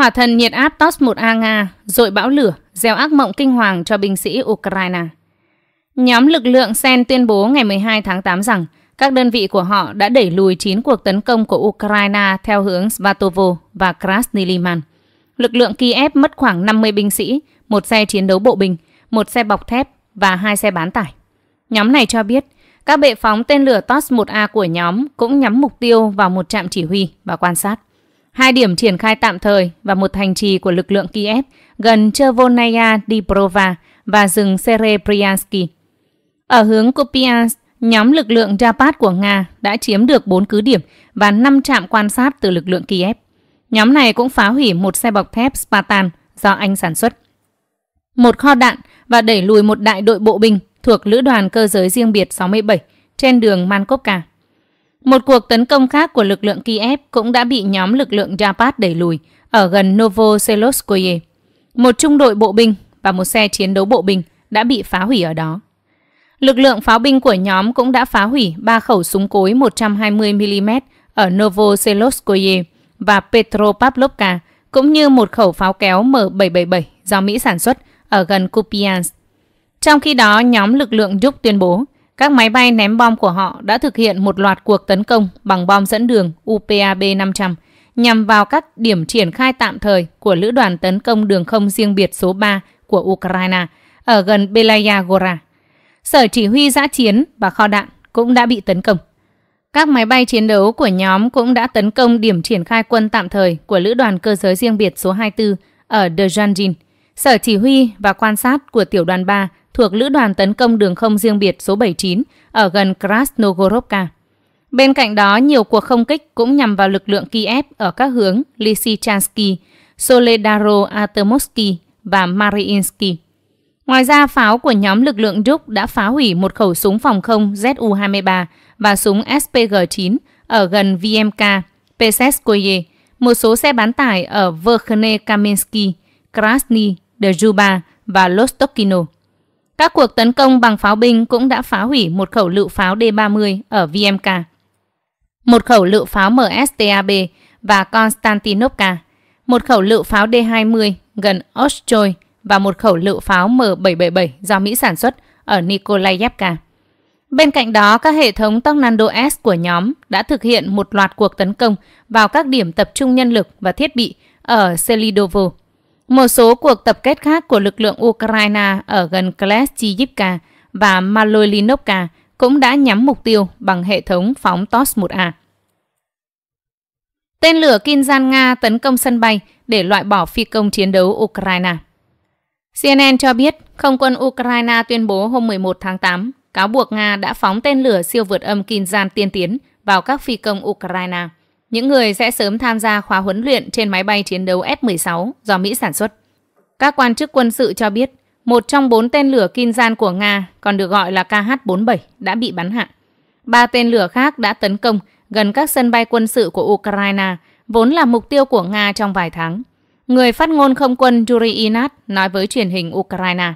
Hỏa thần nhiệt áp TOS-1A Nga dội bão lửa, gieo ác mộng kinh hoàng cho binh sĩ Ukraine. Nhóm lực lượng Sen tuyên bố ngày 12 tháng 8 rằng các đơn vị của họ đã đẩy lùi 9 cuộc tấn công của Ukraine theo hướng Svatovo và Krasniliman. Lực lượng Kiev mất khoảng 50 binh sĩ, một xe chiến đấu bộ binh, một xe bọc thép và 2 xe bán tải. Nhóm này cho biết các bệ phóng tên lửa TOS-1A của nhóm cũng nhắm mục tiêu vào một trạm chỉ huy và quan sát, 2 điểm triển khai tạm thời và một thành trì của lực lượng Kiev gần Chervonaya Dibrova và rừng Serebryansky. Ở hướng Kupiansk, nhóm lực lượng Jarpat của Nga đã chiếm được 4 cứ điểm và 5 trạm quan sát từ lực lượng Kiev. Nhóm này cũng phá hủy một xe bọc thép Spartan do Anh sản xuất, một kho đạn và đẩy lùi một đại đội bộ binh thuộc Lữ đoàn Cơ giới riêng biệt 67 trên đường Mangkokka. Một cuộc tấn công khác của lực lượng Kiev cũng đã bị nhóm lực lượng Zapad đẩy lùi ở gần Novoseloskoye. Một trung đội bộ binh và một xe chiến đấu bộ binh đã bị phá hủy ở đó. Lực lượng pháo binh của nhóm cũng đã phá hủy 3 khẩu súng cối 120mm ở Novoseloskoye và Petropavlovka, cũng như một khẩu pháo kéo M777 do Mỹ sản xuất ở gần Kupiansk. Trong khi đó, nhóm lực lượng Duk tuyên bố các máy bay ném bom của họ đã thực hiện một loạt cuộc tấn công bằng bom dẫn đường UPAB-500 nhằm vào các điểm triển khai tạm thời của Lữ đoàn tấn công đường không riêng biệt số 3 của Ukraine ở gần Belaya Gora. Sở chỉ huy dã chiến và kho đạn cũng đã bị tấn công. Các máy bay chiến đấu của nhóm cũng đã tấn công điểm triển khai quân tạm thời của Lữ đoàn Cơ giới riêng biệt số 24 ở Dezhantin, sở chỉ huy và quan sát của tiểu đoàn 3 thuộc Lữ đoàn tấn công đường không riêng biệt số 79 ở gần Krasnogorovka. Bên cạnh đó, nhiều cuộc không kích cũng nhằm vào lực lượng Kiev ở các hướng Lysychansk, Soledaro-Atomovsky và Mariinsky. Ngoài ra, pháo của nhóm lực lượng Duk đã phá hủy một khẩu súng phòng không ZU-23 và súng SPG-9 ở gần VMK Peskoe, một số xe bán tải ở Verkhne-Kaminski, Krasny, Dejuba và Lostokino. Các cuộc tấn công bằng pháo binh cũng đã phá hủy một khẩu lựu pháo D-30 ở VMK, một khẩu lựu pháo MSTAB và Konstantinovka, một khẩu lựu pháo D-20 gần Oshchoy và một khẩu lựu pháo M777 do Mỹ sản xuất ở Nikolayevka. Bên cạnh đó, các hệ thống Tornado S của nhóm đã thực hiện một loạt cuộc tấn công vào các điểm tập trung nhân lực và thiết bị ở Selidovo. Một số cuộc tập kết khác của lực lượng Ukraine ở gần Kleshchivka và Maloylinovka cũng đã nhắm mục tiêu bằng hệ thống phóng TOS-1A. Tên lửa Kinzhan Nga tấn công sân bay để loại bỏ phi công chiến đấu Ukraine. CNN cho biết không quân Ukraine tuyên bố hôm 11 tháng 8 cáo buộc Nga đã phóng tên lửa siêu vượt âm Kinzhan tiên tiến vào các phi công Ukraine, những người sẽ sớm tham gia khóa huấn luyện trên máy bay chiến đấu F-16 do Mỹ sản xuất. Các quan chức quân sự cho biết một trong 4 tên lửa Kinzhan của Nga, còn được gọi là KH-47, đã bị bắn hạ. 3 tên lửa khác đã tấn công gần các sân bay quân sự của Ukraine, vốn là mục tiêu của Nga trong vài tháng. Người phát ngôn không quân Yuri Inat nói với truyền hình Ukraine.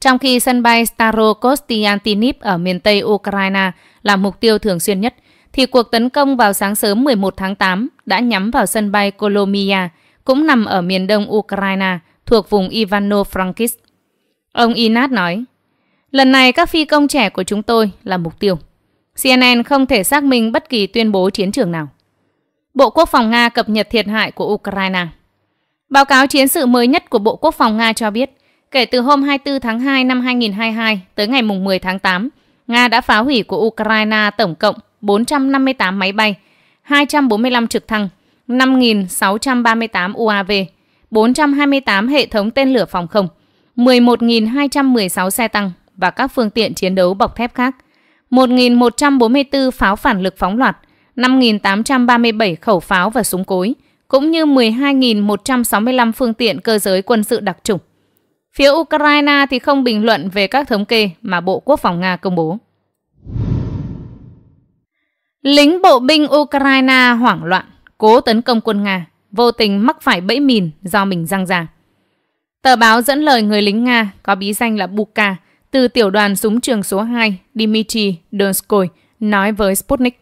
Trong khi sân bay Starokostiantiniv ở miền Tây Ukraine là mục tiêu thường xuyên nhất, thì cuộc tấn công vào sáng sớm 11 tháng 8 đã nhắm vào sân bay Kolomia, cũng nằm ở miền đông Ukraine, thuộc vùng Ivano-Frankivsk. Ông Inat nói, lần này các phi công trẻ của chúng tôi là mục tiêu. CNN không thể xác minh bất kỳ tuyên bố chiến trường nào. Bộ Quốc phòng Nga cập nhật thiệt hại của Ukraine. Báo cáo chiến sự mới nhất của Bộ Quốc phòng Nga cho biết, kể từ hôm 24 tháng 2 năm 2022 tới ngày 10 tháng 8, Nga đã phá hủy của Ukraine tổng cộng 458 máy bay, 245 trực thăng, 5.638 UAV, 428 hệ thống tên lửa phòng không, 11.216 xe tăng và các phương tiện chiến đấu bọc thép khác, 1.144 pháo phản lực phóng loạt, 5.837 khẩu pháo và súng cối, cũng như 12.165 phương tiện cơ giới quân sự đặc chủng. Phía Ukraine thì không bình luận về các thống kê mà Bộ Quốc phòng Nga công bố. Lính bộ binh Ukraine hoảng loạn, cố tấn công quân Nga, vô tình mắc phải bẫy mìn do mình giăng ra. Tờ báo dẫn lời người lính Nga có bí danh là Buka từ tiểu đoàn súng trường số 2 Dmitry Donskoy nói với Sputnik.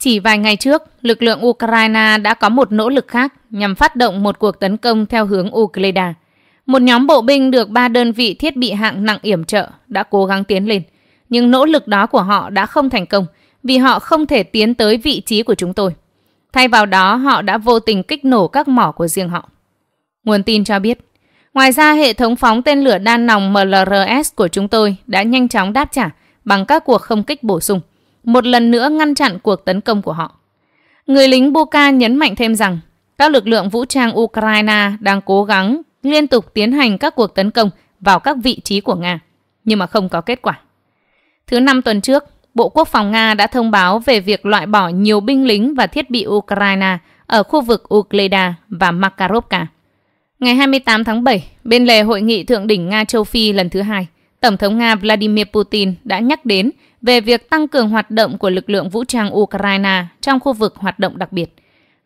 Chỉ vài ngày trước, lực lượng Ukraine đã có một nỗ lực khác nhằm phát động một cuộc tấn công theo hướng Ukleda. Một nhóm bộ binh được 3 đơn vị thiết bị hạng nặng yểm trợ đã cố gắng tiến lên. Nhưng nỗ lực đó của họ đã không thành công vì họ không thể tiến tới vị trí của chúng tôi. Thay vào đó, họ đã vô tình kích nổ các mỏ của riêng họ. Nguồn tin cho biết, ngoài ra hệ thống phóng tên lửa đa nòng MLRS của chúng tôi đã nhanh chóng đáp trả bằng các cuộc không kích bổ sung, một lần nữa ngăn chặn cuộc tấn công của họ. Người lính Buka nhấn mạnh thêm rằng các lực lượng vũ trang Ukraine đang cố gắng liên tục tiến hành các cuộc tấn công vào các vị trí của Nga, nhưng mà không có kết quả. Thứ Năm tuần trước, Bộ Quốc phòng Nga đã thông báo về việc loại bỏ nhiều binh lính và thiết bị Ukraine ở khu vực Ukleda và Makarovka. Ngày 28 tháng 7, bên lề hội nghị thượng đỉnh Nga-Châu Phi lần thứ 2, Tổng thống Nga Vladimir Putin đã nhắc đến về việc tăng cường hoạt động của lực lượng vũ trang Ukraine trong khu vực hoạt động đặc biệt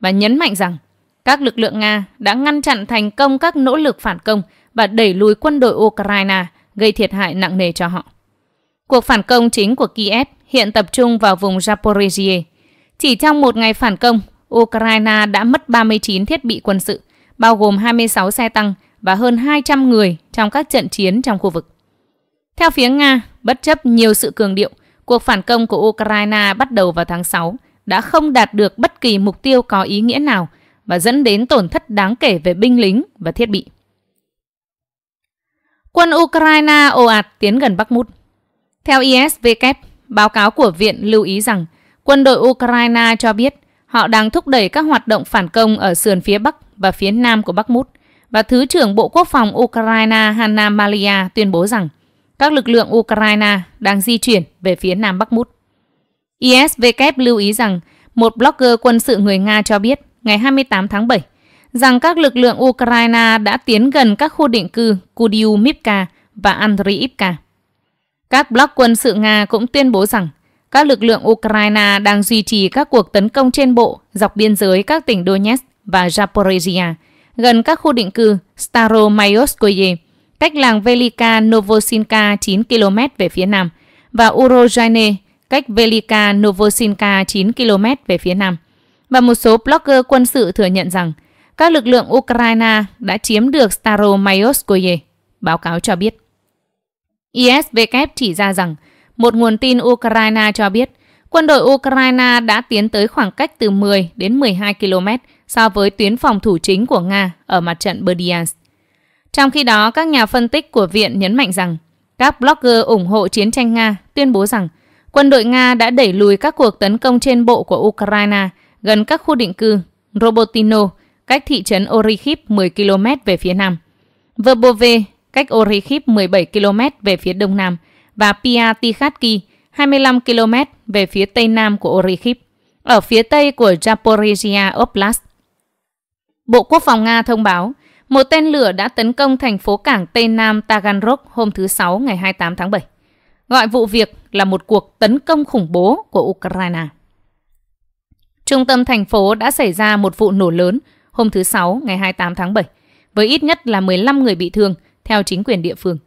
và nhấn mạnh rằng các lực lượng Nga đã ngăn chặn thành công các nỗ lực phản công và đẩy lùi quân đội Ukraine gây thiệt hại nặng nề cho họ. Cuộc phản công chính của Kiev hiện tập trung vào vùng Zaporizhia. Chỉ trong một ngày phản công, Ukraine đã mất 39 thiết bị quân sự, bao gồm 26 xe tăng và hơn 200 người trong các trận chiến trong khu vực. Theo phía Nga, bất chấp nhiều sự cường điệu, cuộc phản công của Ukraine bắt đầu vào tháng 6 đã không đạt được bất kỳ mục tiêu có ý nghĩa nào và dẫn đến tổn thất đáng kể về binh lính và thiết bị. Quân Ukraine ồ ạt tiến gần Bakhmut. Theo ISW, báo cáo của Viện lưu ý rằng quân đội Ukraine cho biết họ đang thúc đẩy các hoạt động phản công ở sườn phía Bắc và phía Nam của Bakhmut, và Thứ trưởng Bộ Quốc phòng Ukraine Hanna Malia tuyên bố rằng các lực lượng Ukraine đang di chuyển về phía Nam Bakhmut. ISW lưu ý rằng một blogger quân sự người Nga cho biết ngày 28 tháng 7 rằng các lực lượng Ukraine đã tiến gần các khu định cư Kudiumivka và Andriivka. Các blog quân sự Nga cũng tuyên bố rằng các lực lượng Ukraine đang duy trì các cuộc tấn công trên bộ dọc biên giới các tỉnh Donetsk và Zaporizhia, gần các khu định cư Staromaiorske, cách làng Velyka Novosilka 9 km về phía nam, và Urozhaine, cách Velyka Novosilka 9 km về phía nam. Và một số blogger quân sự thừa nhận rằng các lực lượng Ukraine đã chiếm được Staromaiorskoye, báo cáo cho biết. ISW chỉ ra rằng một nguồn tin Ukraine cho biết quân đội Ukraine đã tiến tới khoảng cách từ 10 đến 12 km so với tuyến phòng thủ chính của Nga ở mặt trận Berdyansk. Trong khi đó, các nhà phân tích của Viện nhấn mạnh rằng các blogger ủng hộ chiến tranh Nga tuyên bố rằng quân đội Nga đã đẩy lùi các cuộc tấn công trên bộ của Ukraine gần các khu định cư Robotino, cách thị trấn Orikhiv 10 km về phía nam, Verbove, cách Orikhiv 17 km về phía đông nam, và Piatikhatki, 25 km về phía tây nam của Orikhiv, ở phía tây của Zaporizhia Oblast. Bộ Quốc phòng Nga thông báo một tên lửa đã tấn công thành phố cảng tây nam Taganrog hôm thứ Sáu ngày 28 tháng 7, gọi vụ việc là một cuộc tấn công khủng bố của Ukraine. Trung tâm thành phố đã xảy ra một vụ nổ lớn hôm thứ Sáu ngày 28 tháng 7, với ít nhất là 15 người bị thương, theo chính quyền địa phương.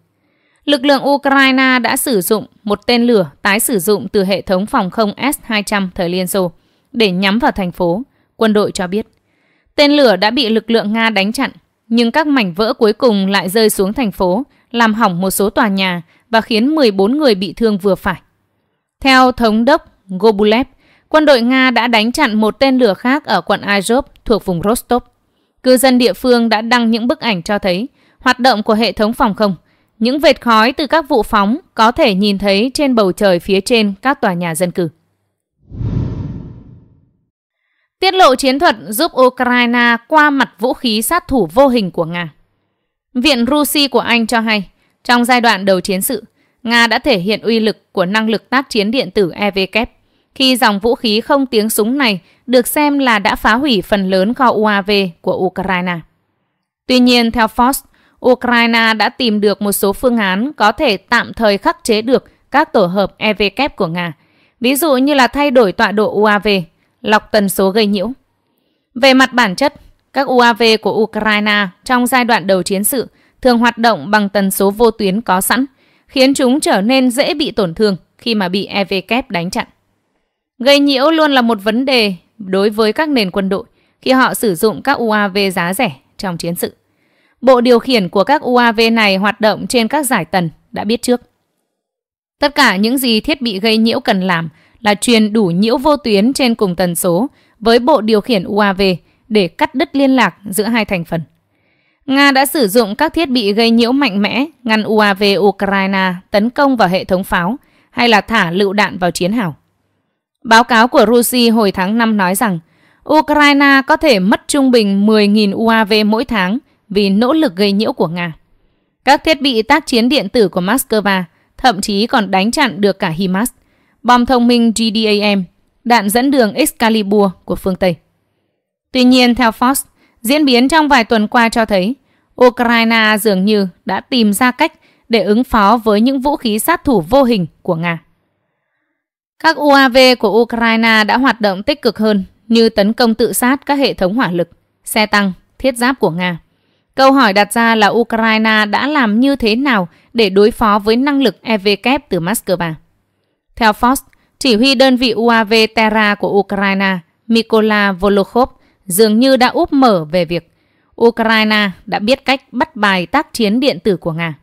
Lực lượng Ukraine đã sử dụng một tên lửa tái sử dụng từ hệ thống phòng không S-200 thời Liên Xô để nhắm vào thành phố, quân đội cho biết. Tên lửa đã bị lực lượng Nga đánh chặn, nhưng các mảnh vỡ cuối cùng lại rơi xuống thành phố, làm hỏng một số tòa nhà và khiến 14 người bị thương vừa phải. Theo thống đốc Gobulev, quân đội Nga đã đánh chặn một tên lửa khác ở quận Azov thuộc vùng Rostov. Cư dân địa phương đã đăng những bức ảnh cho thấy hoạt động của hệ thống phòng không. Những vệt khói từ các vụ phóng có thể nhìn thấy trên bầu trời phía trên các tòa nhà dân cư. Tiết lộ chiến thuật giúp Ukraine qua mặt vũ khí sát thủ vô hình của Nga. Viện Russia của Anh cho hay, trong giai đoạn đầu chiến sự, Nga đã thể hiện uy lực của năng lực tác chiến điện tử EVK khi dòng vũ khí không tiếng súng này được xem là đã phá hủy phần lớn kho UAV của Ukraine. Tuy nhiên, theo Fox, Ukraine đã tìm được một số phương án có thể tạm thời khắc chế được các tổ hợp EVK của Nga, ví dụ như là thay đổi tọa độ UAV, lọc tần số gây nhiễu. Về mặt bản chất, các UAV của Ukraine trong giai đoạn đầu chiến sự thường hoạt động bằng tần số vô tuyến có sẵn, khiến chúng trở nên dễ bị tổn thương khi mà bị EVK đánh chặn. Gây nhiễu luôn là một vấn đề đối với các nền quân đội khi họ sử dụng các UAV giá rẻ trong chiến sự. Bộ điều khiển của các UAV này hoạt động trên các giải tần đã biết trước. Tất cả những gì thiết bị gây nhiễu cần làm là truyền đủ nhiễu vô tuyến trên cùng tần số với bộ điều khiển UAV để cắt đứt liên lạc giữa hai thành phần. Nga đã sử dụng các thiết bị gây nhiễu mạnh mẽ ngăn UAV Ukraine tấn công vào hệ thống pháo hay là thả lựu đạn vào chiến hào. Báo cáo của Russia hồi tháng 5 nói rằng Ukraine có thể mất trung bình 10.000 UAV mỗi tháng vì nỗ lực gây nhiễu của Nga. Các thiết bị tác chiến điện tử của Moscow thậm chí còn đánh chặn được cả HIMARS, bom thông minh GDAM, đạn dẫn đường Excalibur của phương Tây. Tuy nhiên, theo Fox, diễn biến trong vài tuần qua cho thấy Ukraine dường như đã tìm ra cách để ứng phó với những vũ khí sát thủ vô hình của Nga. Các UAV của Ukraine đã hoạt động tích cực hơn như tấn công tự sát các hệ thống hỏa lực, xe tăng, thiết giáp của Nga. Câu hỏi đặt ra là Ukraine đã làm như thế nào để đối phó với năng lực EW từ Moscow. Theo Fox, chỉ huy đơn vị UAV Terra của Ukraine, Mykola Volokhov, dường như đã úp mở về việc Ukraine đã biết cách bắt bài tác chiến điện tử của Nga.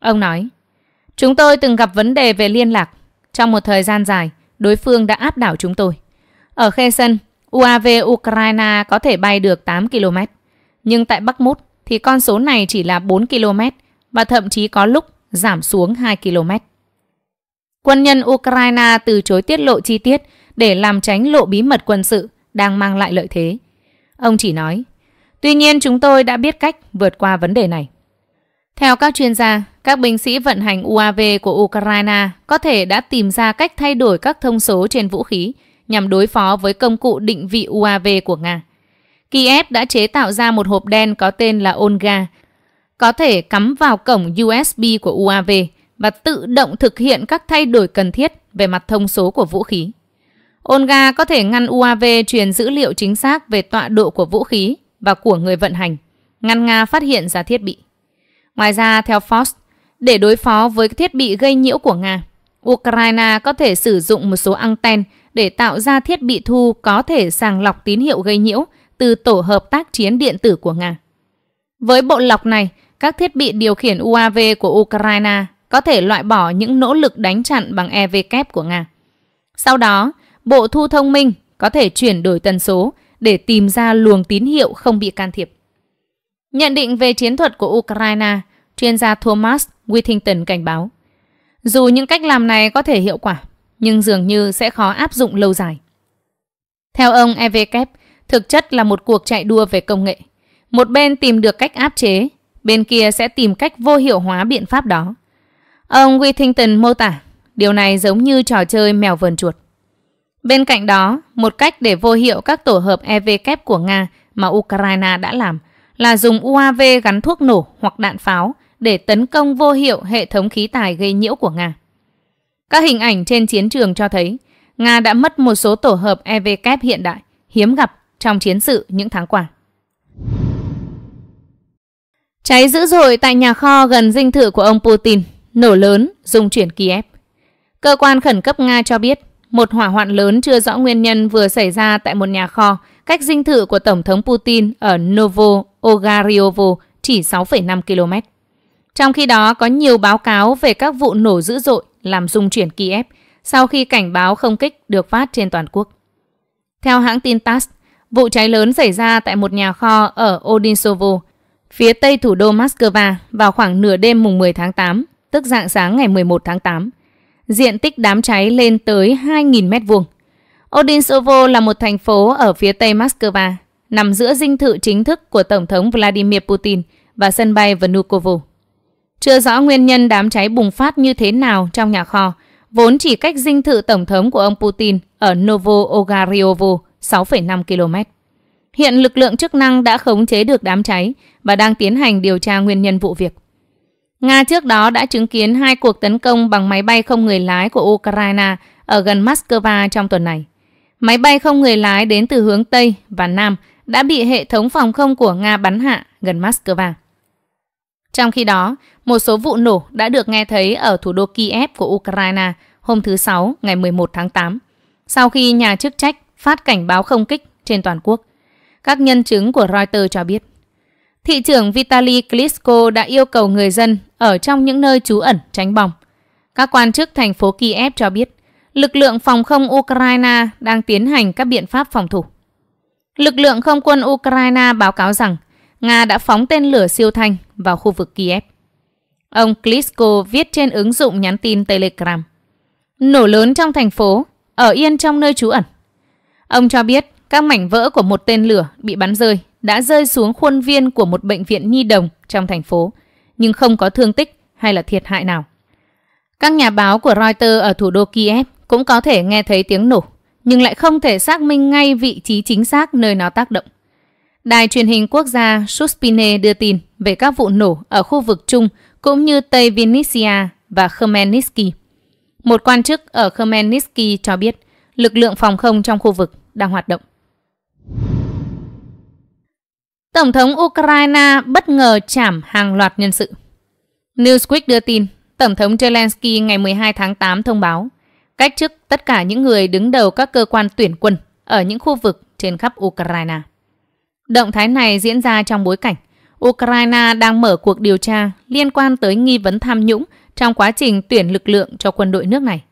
Ông nói, chúng tôi từng gặp vấn đề về liên lạc. Trong một thời gian dài, đối phương đã áp đảo chúng tôi. Ở Kherson, UAV Ukraine có thể bay được 8 km. Nhưng tại Bakhmut thì con số này chỉ là 4 km và thậm chí có lúc giảm xuống 2 km. Quân nhân Ukraine từ chối tiết lộ chi tiết để làm tránh lộ bí mật quân sự đang mang lại lợi thế. Ông chỉ nói, tuy nhiên chúng tôi đã biết cách vượt qua vấn đề này. Theo các chuyên gia, các binh sĩ vận hành UAV của Ukraine có thể đã tìm ra cách thay đổi các thông số trên vũ khí nhằm đối phó với công cụ định vị UAV của Nga. Kiev đã chế tạo ra một hộp đen có tên là Olga, có thể cắm vào cổng USB của UAV và tự động thực hiện các thay đổi cần thiết về mặt thông số của vũ khí. Olga có thể ngăn UAV truyền dữ liệu chính xác về tọa độ của vũ khí và của người vận hành, ngăn Nga phát hiện ra thiết bị. Ngoài ra, theo Fox, để đối phó với thiết bị gây nhiễu của Nga, Ukraine có thể sử dụng một số anten để tạo ra thiết bị thu có thể sàng lọc tín hiệu gây nhiễu từ tổ hợp tác chiến điện tử của Nga. Với bộ lọc này, các thiết bị điều khiển UAV của Ukraine có thể loại bỏ những nỗ lực đánh chặn bằng EW của Nga. Sau đó, bộ thu thông minh có thể chuyển đổi tần số để tìm ra luồng tín hiệu không bị can thiệp. Nhận định về chiến thuật của Ukraine, chuyên gia Thomas Whittington cảnh báo, dù những cách làm này có thể hiệu quả, nhưng dường như sẽ khó áp dụng lâu dài. Theo ông, EW thực chất là một cuộc chạy đua về công nghệ. Một bên tìm được cách áp chế, bên kia sẽ tìm cách vô hiệu hóa biện pháp đó. Ông Whittington mô tả, điều này giống như trò chơi mèo vờn chuột. Bên cạnh đó, một cách để vô hiệu các tổ hợp EW của Nga mà Ukraine đã làm là dùng UAV gắn thuốc nổ hoặc đạn pháo để tấn công vô hiệu hệ thống khí tài gây nhiễu của Nga. Các hình ảnh trên chiến trường cho thấy Nga đã mất một số tổ hợp EW hiện đại, hiếm gặp trong chiến sự những tháng qua. Cháy dữ dội tại nhà kho gần dinh thự của ông Putin, nổ lớn, rung chuyển Kiev. Cơ quan khẩn cấp Nga cho biết một hỏa hoạn lớn chưa rõ nguyên nhân vừa xảy ra tại một nhà kho cách dinh thự của Tổng thống Putin ở Novo-Ogariovo chỉ 6,5 km. Trong khi đó, có nhiều báo cáo về các vụ nổ dữ dội làm rung chuyển Kiev sau khi cảnh báo không kích được phát trên toàn quốc. Theo hãng tin TASS, vụ cháy lớn xảy ra tại một nhà kho ở Odinsovo, phía tây thủ đô Moscow vào khoảng nửa đêm mùng 10 tháng 8, tức rạng sáng ngày 11 tháng 8. Diện tích đám cháy lên tới 2.000 m². Odinsovo là một thành phố ở phía tây Moscow, nằm giữa dinh thự chính thức của Tổng thống Vladimir Putin và sân bay Vnukovo. Chưa rõ nguyên nhân đám cháy bùng phát như thế nào trong nhà kho, vốn chỉ cách dinh thự Tổng thống của ông Putin ở Novo-Ogariovo 6,5 km. Hiện lực lượng chức năng đã khống chế được đám cháy và đang tiến hành điều tra nguyên nhân vụ việc. Nga trước đó đã chứng kiến hai cuộc tấn công bằng máy bay không người lái của Ukraine ở gần Moscow trong tuần này. Máy bay không người lái đến từ hướng Tây và Nam đã bị hệ thống phòng không của Nga bắn hạ gần Moscow. Trong khi đó, một số vụ nổ đã được nghe thấy ở thủ đô Kiev của Ukraine hôm thứ Sáu ngày 11 tháng 8, sau khi nhà chức trách phát cảnh báo không kích trên toàn quốc. Các nhân chứng của Reuters cho biết, thị trưởng Vitali Klitschko đã yêu cầu người dân ở trong những nơi trú ẩn tránh bom. Các quan chức thành phố Kiev cho biết, lực lượng phòng không Ukraine đang tiến hành các biện pháp phòng thủ. Lực lượng không quân Ukraine báo cáo rằng Nga đã phóng tên lửa siêu thanh vào khu vực Kiev. Ông Klitschko viết trên ứng dụng nhắn tin Telegram. Nổ lớn trong thành phố, ở yên trong nơi trú ẩn. Ông cho biết các mảnh vỡ của một tên lửa bị bắn rơi đã rơi xuống khuôn viên của một bệnh viện nhi đồng trong thành phố, nhưng không có thương tích hay là thiệt hại nào. Các nhà báo của Reuters ở thủ đô Kiev cũng có thể nghe thấy tiếng nổ, nhưng lại không thể xác minh ngay vị trí chính xác nơi nó tác động. Đài truyền hình quốc gia Suspine đưa tin về các vụ nổ ở khu vực Trung cũng như Tây Vinnytsia và Khmelnytsky. Một quan chức ở Khmelnytsky cho biết lực lượng phòng không trong khu vực đang hoạt động. Tổng thống Ukraine bất ngờ trảm hàng loạt nhân sự. Newsweek đưa tin Tổng thống Zelensky ngày 12 tháng 8 thông báo cách chức tất cả những người đứng đầu các cơ quan tuyển quân ở những khu vực trên khắp Ukraine. Động thái này diễn ra trong bối cảnh Ukraine đang mở cuộc điều tra liên quan tới nghi vấn tham nhũng trong quá trình tuyển lực lượng cho quân đội nước này.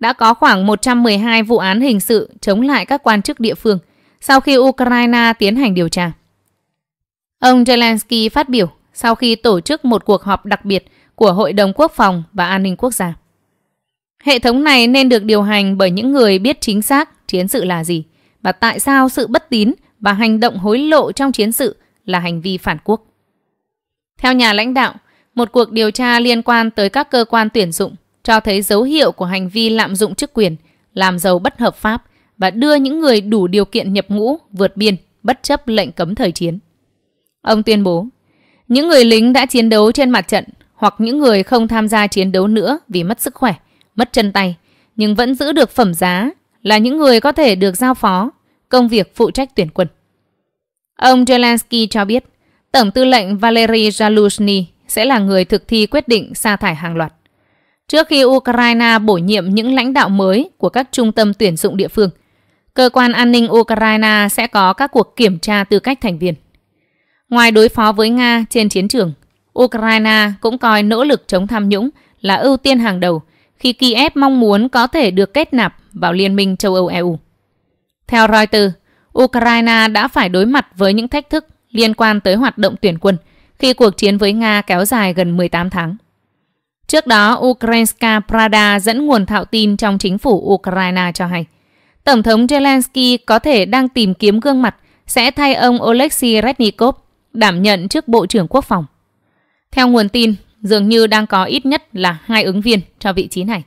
Đã có khoảng 112 vụ án hình sự chống lại các quan chức địa phương sau khi Ukraine tiến hành điều tra. Ông Zelensky phát biểu sau khi tổ chức một cuộc họp đặc biệt của Hội đồng Quốc phòng và An ninh Quốc gia. Hệ thống này nên được điều hành bởi những người biết chính xác chiến sự là gì và tại sao sự bất tín và hành động hối lộ trong chiến sự là hành vi phản quốc. Theo nhà lãnh đạo, một cuộc điều tra liên quan tới các cơ quan tuyển dụng cho thấy dấu hiệu của hành vi lạm dụng chức quyền, làm giàu bất hợp pháp và đưa những người đủ điều kiện nhập ngũ vượt biên bất chấp lệnh cấm thời chiến. Ông tuyên bố, những người lính đã chiến đấu trên mặt trận hoặc những người không tham gia chiến đấu nữa vì mất sức khỏe, mất chân tay, nhưng vẫn giữ được phẩm giá là những người có thể được giao phó công việc phụ trách tuyển quân. Ông Zelensky cho biết Tổng tư lệnh Valery Zaluzhny sẽ là người thực thi quyết định sa thải hàng loạt. Trước khi Ukraine bổ nhiệm những lãnh đạo mới của các trung tâm tuyển dụng địa phương, cơ quan an ninh Ukraine sẽ có các cuộc kiểm tra tư cách thành viên. Ngoài đối phó với Nga trên chiến trường, Ukraine cũng coi nỗ lực chống tham nhũng là ưu tiên hàng đầu khi Kiev mong muốn có thể được kết nạp vào Liên minh châu Âu-EU. Theo Reuters, Ukraine đã phải đối mặt với những thách thức liên quan tới hoạt động tuyển quân khi cuộc chiến với Nga kéo dài gần 18 tháng. Trước đó, Ukrainska Pravda dẫn nguồn thạo tin trong chính phủ Ukraine cho hay, Tổng thống Zelensky có thể đang tìm kiếm gương mặt sẽ thay ông Oleksiy Reznikov đảm nhận chức Bộ trưởng Quốc phòng. Theo nguồn tin, dường như đang có ít nhất là 2 ứng viên cho vị trí này.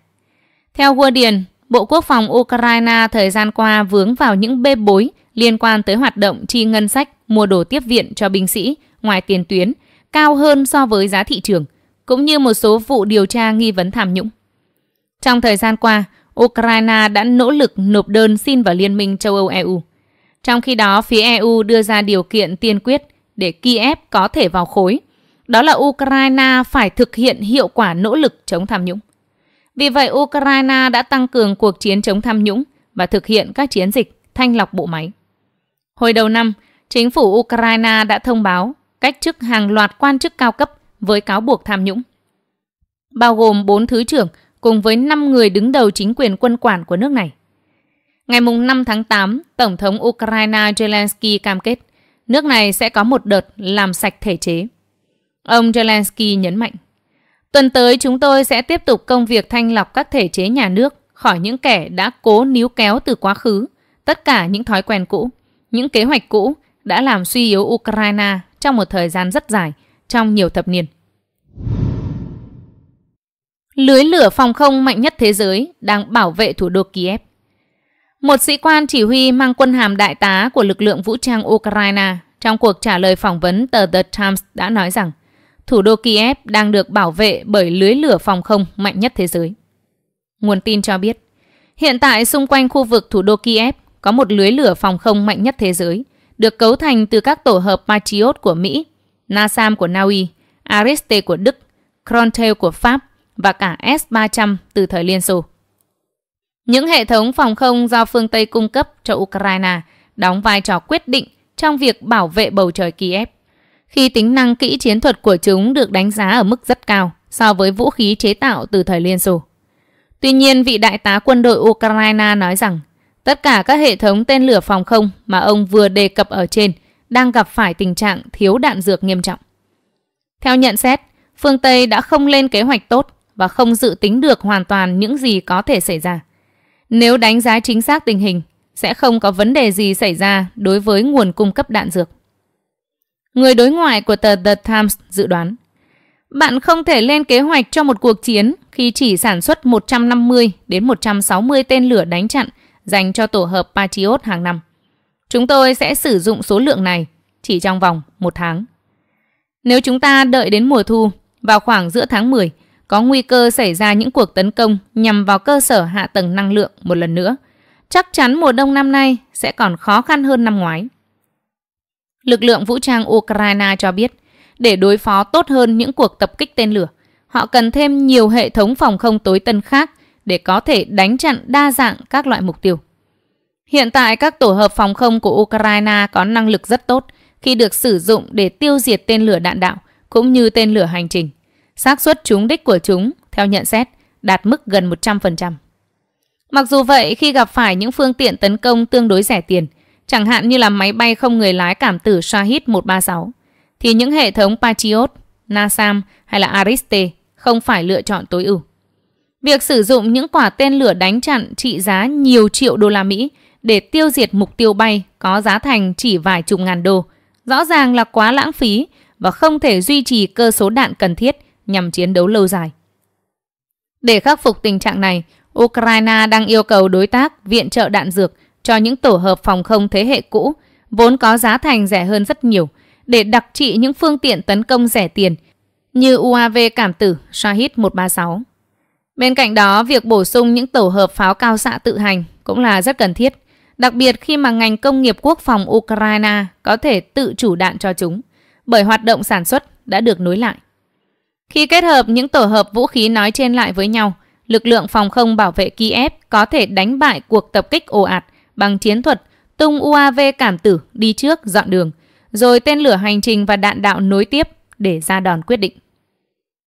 Theo Guardian, Bộ Quốc phòng Ukraine thời gian qua vướng vào những bê bối liên quan tới hoạt động chi ngân sách mua đồ tiếp viện cho binh sĩ ngoài tiền tuyến cao hơn so với giá thị trường, cũng như một số vụ điều tra nghi vấn tham nhũng. Trong thời gian qua, Ukraine đã nỗ lực nộp đơn xin vào Liên minh châu Âu-EU. Trong khi đó, phía EU đưa ra điều kiện tiên quyết để Kiev có thể vào khối, đó là Ukraine phải thực hiện hiệu quả nỗ lực chống tham nhũng. Vì vậy, Ukraine đã tăng cường cuộc chiến chống tham nhũng và thực hiện các chiến dịch thanh lọc bộ máy. Hồi đầu năm, chính phủ Ukraine đã thông báo cách chức hàng loạt quan chức cao cấp với cáo buộc tham nhũng, bao gồm 4 thứ trưởng cùng với 5 người đứng đầu chính quyền quân quản của nước này. Ngày 5 tháng 8, Tổng thống Ukraine Zelensky cam kết nước này sẽ có một đợt làm sạch thể chế. Ông Zelensky nhấn mạnh, tuần tới chúng tôi sẽ tiếp tục công việc thanh lọc các thể chế nhà nước khỏi những kẻ đã cố níu kéo từ quá khứ, tất cả những thói quen cũ, những kế hoạch cũ đã làm suy yếu Ukraine trong một thời gian rất dài, trong nhiều thập niên. Lưới lửa phòng không mạnh nhất thế giới đang bảo vệ thủ đô Kiev. Một sĩ quan chỉ huy mang quân hàm đại tá của lực lượng vũ trang Ukraine trong cuộc trả lời phỏng vấn tờ The Times đã nói rằng thủ đô Kiev đang được bảo vệ bởi lưới lửa phòng không mạnh nhất thế giới. Nguồn tin cho biết, hiện tại xung quanh khu vực thủ đô Kiev có một lưới lửa phòng không mạnh nhất thế giới, được cấu thành từ các tổ hợp Patriot của Mỹ, NASAM của Na Uy, Ariste của Đức, Krontail của Pháp và cả S-300 từ thời Liên Xô. Những hệ thống phòng không do phương Tây cung cấp cho Ukraine đóng vai trò quyết định trong việc bảo vệ bầu trời Kiev, khi tính năng kỹ chiến thuật của chúng được đánh giá ở mức rất cao so với vũ khí chế tạo từ thời Liên Xô. Tuy nhiên, vị đại tá quân đội Ukraine nói rằng tất cả các hệ thống tên lửa phòng không mà ông vừa đề cập ở trên đang gặp phải tình trạng thiếu đạn dược nghiêm trọng. Theo nhận xét, phương Tây đã không lên kế hoạch tốt và không dự tính được hoàn toàn những gì có thể xảy ra. Nếu đánh giá chính xác tình hình, sẽ không có vấn đề gì xảy ra đối với nguồn cung cấp đạn dược. Người đối ngoại của tờ The Times dự đoán, bạn không thể lên kế hoạch cho một cuộc chiến khi chỉ sản xuất 150 đến 160 tên lửa đánh chặn dành cho tổ hợp Patriot hàng năm. Chúng tôi sẽ sử dụng số lượng này chỉ trong vòng một tháng. Nếu chúng ta đợi đến mùa thu, vào khoảng giữa tháng 10, có nguy cơ xảy ra những cuộc tấn công nhằm vào cơ sở hạ tầng năng lượng một lần nữa. Chắc chắn mùa đông năm nay sẽ còn khó khăn hơn năm ngoái. Lực lượng vũ trang Ukraine cho biết, để đối phó tốt hơn những cuộc tập kích tên lửa, họ cần thêm nhiều hệ thống phòng không tối tân khác để có thể đánh chặn đa dạng các loại mục tiêu. Hiện tại, các tổ hợp phòng không của Ukraine có năng lực rất tốt khi được sử dụng để tiêu diệt tên lửa đạn đạo cũng như tên lửa hành trình. Xác suất trúng đích của chúng, theo nhận xét, đạt mức gần 100%. Mặc dù vậy, khi gặp phải những phương tiện tấn công tương đối rẻ tiền, chẳng hạn như là máy bay không người lái cảm tử Shahid-136, thì những hệ thống Patriot, NASAM hay là Ariste không phải lựa chọn tối ưu. Việc sử dụng những quả tên lửa đánh chặn trị giá nhiều triệu đô la Mỹ để tiêu diệt mục tiêu bay có giá thành chỉ vài chục ngàn đô, rõ ràng là quá lãng phí và không thể duy trì cơ số đạn cần thiết nhằm chiến đấu lâu dài. Để khắc phục tình trạng này, Ukraine đang yêu cầu đối tác viện trợ đạn dược cho những tổ hợp phòng không thế hệ cũ vốn có giá thành rẻ hơn rất nhiều để đặc trị những phương tiện tấn công rẻ tiền như UAV cảm tử Shahid-136. Bên cạnh đó, việc bổ sung những tổ hợp pháo cao xạ tự hành cũng là rất cần thiết, đặc biệt khi mà ngành công nghiệp quốc phòng Ukraine có thể tự chủ đạn cho chúng, bởi hoạt động sản xuất đã được nối lại. Khi kết hợp những tổ hợp vũ khí nói trên lại với nhau, lực lượng phòng không bảo vệ Kiev có thể đánh bại cuộc tập kích ồ ạt bằng chiến thuật tung UAV cảm tử đi trước dọn đường, rồi tên lửa hành trình và đạn đạo nối tiếp để ra đòn quyết định.